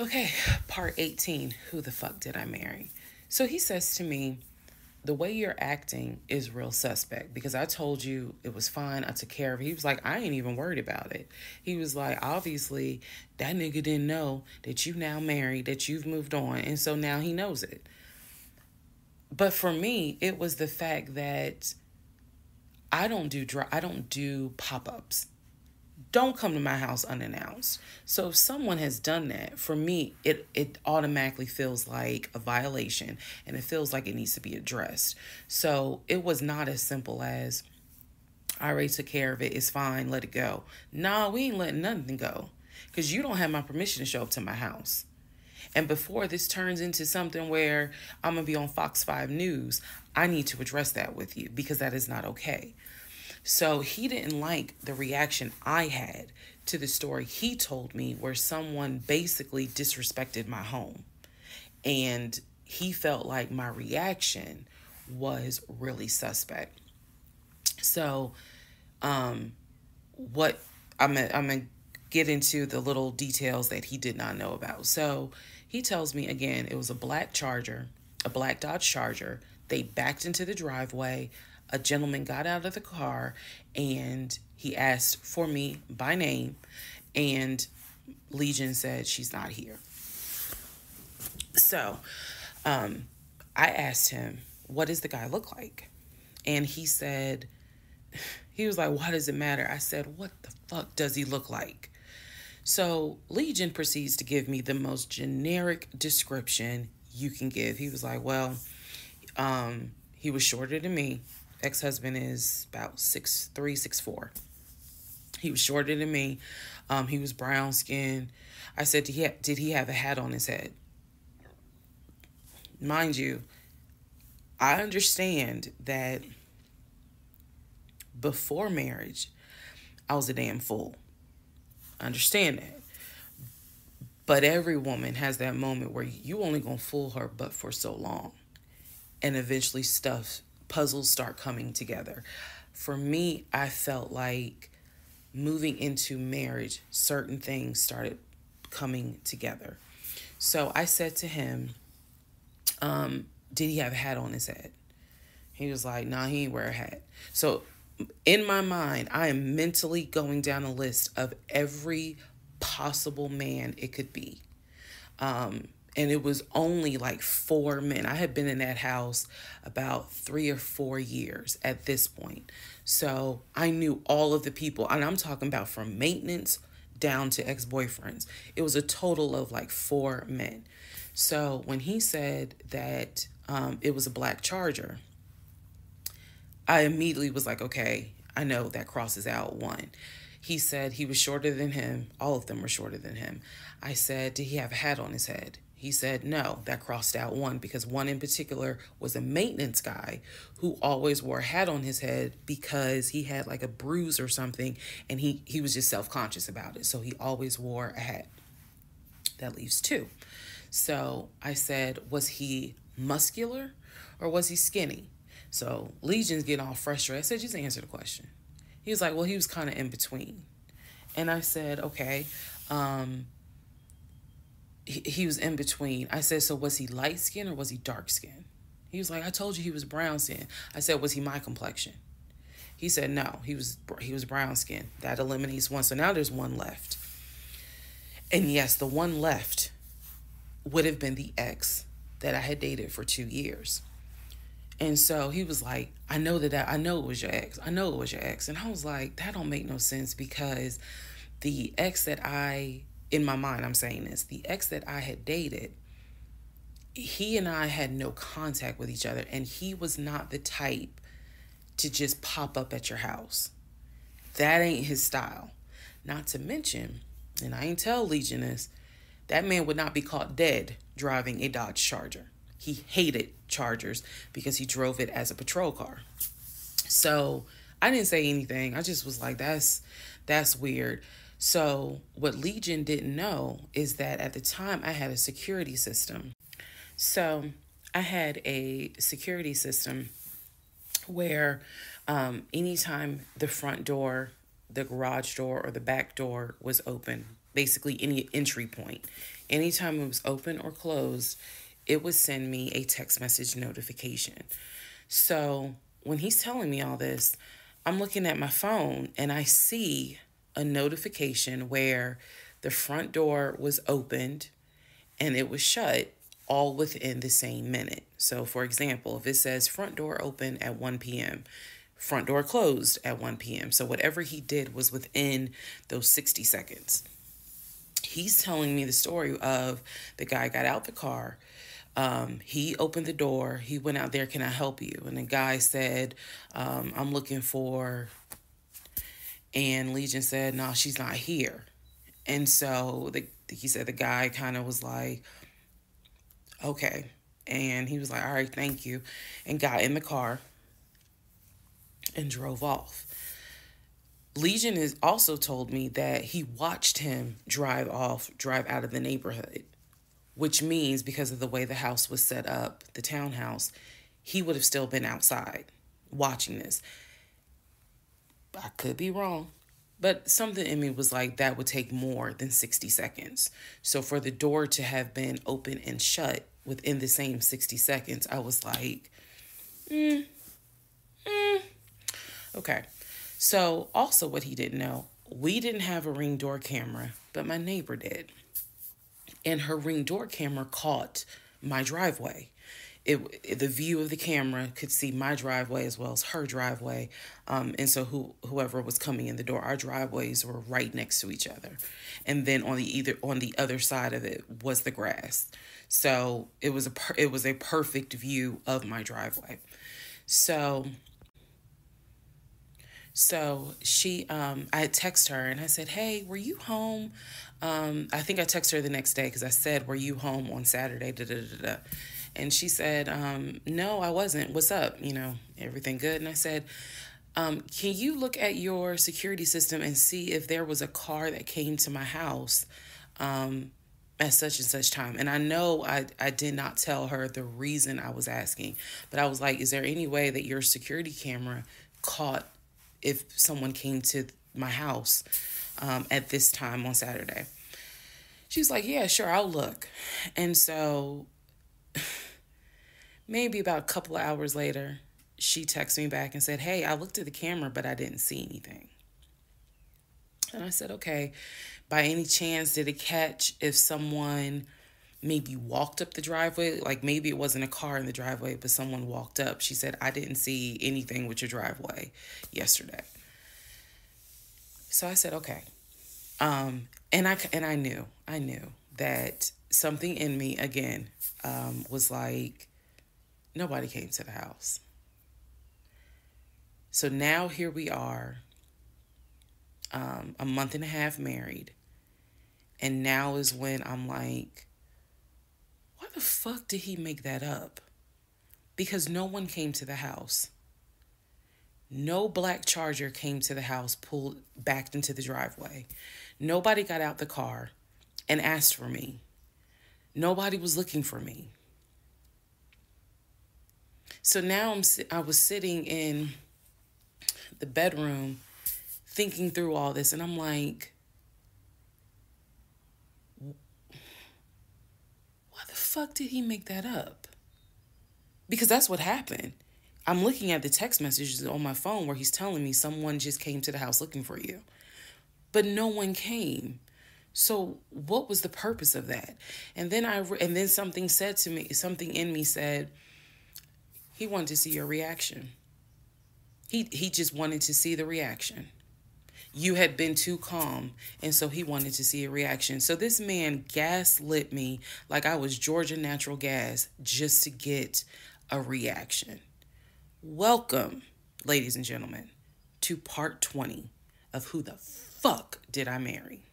Okay, part 18, who the fuck did I marry? So he says to me, the way you're acting is real suspect because I told you it was fine. I took care of it. He was like, I ain't even worried about it. He was like, obviously, that nigga didn't know that you now married, that you've moved on. And so now he knows it. But for me, it was the fact that I don't do pop-ups. Don't come to my house unannounced. So if someone has done that, for me, it automatically feels like a violation and it feels like it needs to be addressed. So it was not as simple as, I already took care of it, it's fine, let it go. Nah, we ain't letting nothing go because you don't have my permission to show up to my house. And before this turns into something where I'm going to be on Fox 5 News, I need to address that with you because that is not okay. So he didn't like the reaction I had to the story he told me where someone basically disrespected my home. And he felt like my reaction was really suspect. So what I'm gonna get into the little details that he did not know about. So he tells me again, it was a black Dodge Charger. They backed into the driveway. A gentleman got out of the car and he asked for me by name, and Legion said she's not here. So I asked him, what does the guy look like? And he was like, why does it matter? I said, what the fuck does he look like? So Legion proceeds to give me the most generic description you can give. He was like, well, he was shorter than me. Ex-husband is about 6'3", 6'4". He was shorter than me. He was brown-skinned. I said, did he have a hat on his head? Mind you, I understand that before marriage, I was a damn fool. I understand that. But every woman has that moment where you only gonna fool her but for so long. And eventually puzzles start coming together. For me, I felt like moving into marriage, certain things started coming together. So I said to him, did he have a hat on his head? He was like, nah, he ain't wear a hat. So in my mind, I am mentally going down a list of every possible man it could be. And it was only like 4 men. I had been in that house about 3 or 4 years at this point. So I knew all of the people. And I'm talking about from maintenance down to ex-boyfriends. It was a total of like 4 men. So when he said that it was a black Charger, I immediately was like, okay, I know that crosses out 1. He said he was shorter than him. All of them were shorter than him. I said, did he have a hat on his head? He said, no, that crossed out 1 because 1 in particular was a maintenance guy who always wore a hat on his head because he had like a bruise or something and he was just self-conscious about it. So he always wore a hat. That leaves 2. So I said, was he muscular or was he skinny? So Legion's getting all frustrated. I said, just answer the question. He was like, well, he was kind of in between. And I said, okay, he was in between. I said, so was he light skin or was he dark skin? He was like, I told you he was brown skin. I said, was he my complexion? He said, no, he was brown skin. That eliminates 1. So now there's 1 left. And yes, the 1 left would have been the ex that I had dated for 2 years. And so he was like, I know it was your ex. I know it was your ex. And I was like, that don't make no sense because the ex that in my mind, I'm saying this, the ex that I had dated, he and I had no contact with each other. And he was not the type to just pop up at your house. That ain't his style. Not to mention, and I ain't tell Legion this, that man would not be caught dead driving a Dodge Charger. He hated Chargers because he drove it as a patrol car. So I didn't say anything. I just was like, that's weird. So what Legion didn't know is that at the time I had a security system. So I had a security system where anytime the front door, the garage door, or the back door was open, basically any entry point. Anytime it was open or closed, it would send me a text message notification. So when he's telling me all this, I'm looking at my phone and I see a notification where the front door was opened and it was shut all within the same minute. So for example, if it says front door open at 1 p.m., front door closed at 1 p.m. So whatever he did was within those 60 seconds. He's telling me the story of the guy got out the car. He opened the door. He went out there. Can I help you? And the guy said, I'm looking for, and Legion said, no, she's not here. And so he said the guy kind of was like, okay. And he was like, all right, thank you. And got in the car and drove off. Legion has also told me that he watched him drive out of the neighborhood, which means because of the way the house was set up, the townhouse, he would have still been outside watching this. I could be wrong, but something in me was like, that would take more than 60 seconds. So for the door to have been open and shut within the same 60 seconds, I was like, okay. So also what he didn't know, we didn't have a Ring door camera, but my neighbor did. And her Ring door camera caught my driveway. The view of the camera could see my driveway as well as her driveway. And so whoever was coming in the door, our driveways were right next to each other. And then on the other side of it was the grass. So it was a perfect view of my driveway. So she, I had texted her and I said, hey, were you home? I think I texted her the next day because I said, were you home on Saturday? And she said, no, I wasn't. What's up? You know, everything good? And I said, can you look at your security system and see if there was a car that came to my house at such and such time? And I know I did not tell her the reason I was asking, but I was like, is there any way that your security camera caught if someone came to my house at this time on Saturday? She was like, yeah, sure, I'll look. And so maybe about a couple of hours later, she texted me back and said, hey, I looked at the camera, but I didn't see anything. And I said, okay, by any chance, did it catch if someone maybe walked up the driveway? Like maybe it wasn't a car in the driveway, but someone walked up. She said, I didn't see anything with your driveway yesterday. So I said, okay. And I knew that something in me again, was like, nobody came to the house. So now here we are, a month and a half married. And now is when I'm like, why the fuck did he make that up? Because no one came to the house. No black Charger came to the house, backed into the driveway. Nobody got out the car and asked for me. Nobody was looking for me. So now I was sitting in the bedroom thinking through all this, and I'm like, fuck did he make that up? Because that's what happened. I'm looking at the text messages on my phone where he's telling me someone just came to the house looking for you, but no one came. So what was the purpose of that? And then and then something said to me, something in me said, he wanted to see your reaction. He just wanted to see the reaction. You had been too calm, and so he wanted to see a reaction. So this man gaslit me like I was Georgia Natural Gas just to get a reaction. Welcome, ladies and gentlemen, to part 20 of Who the Fuck Did I Marry?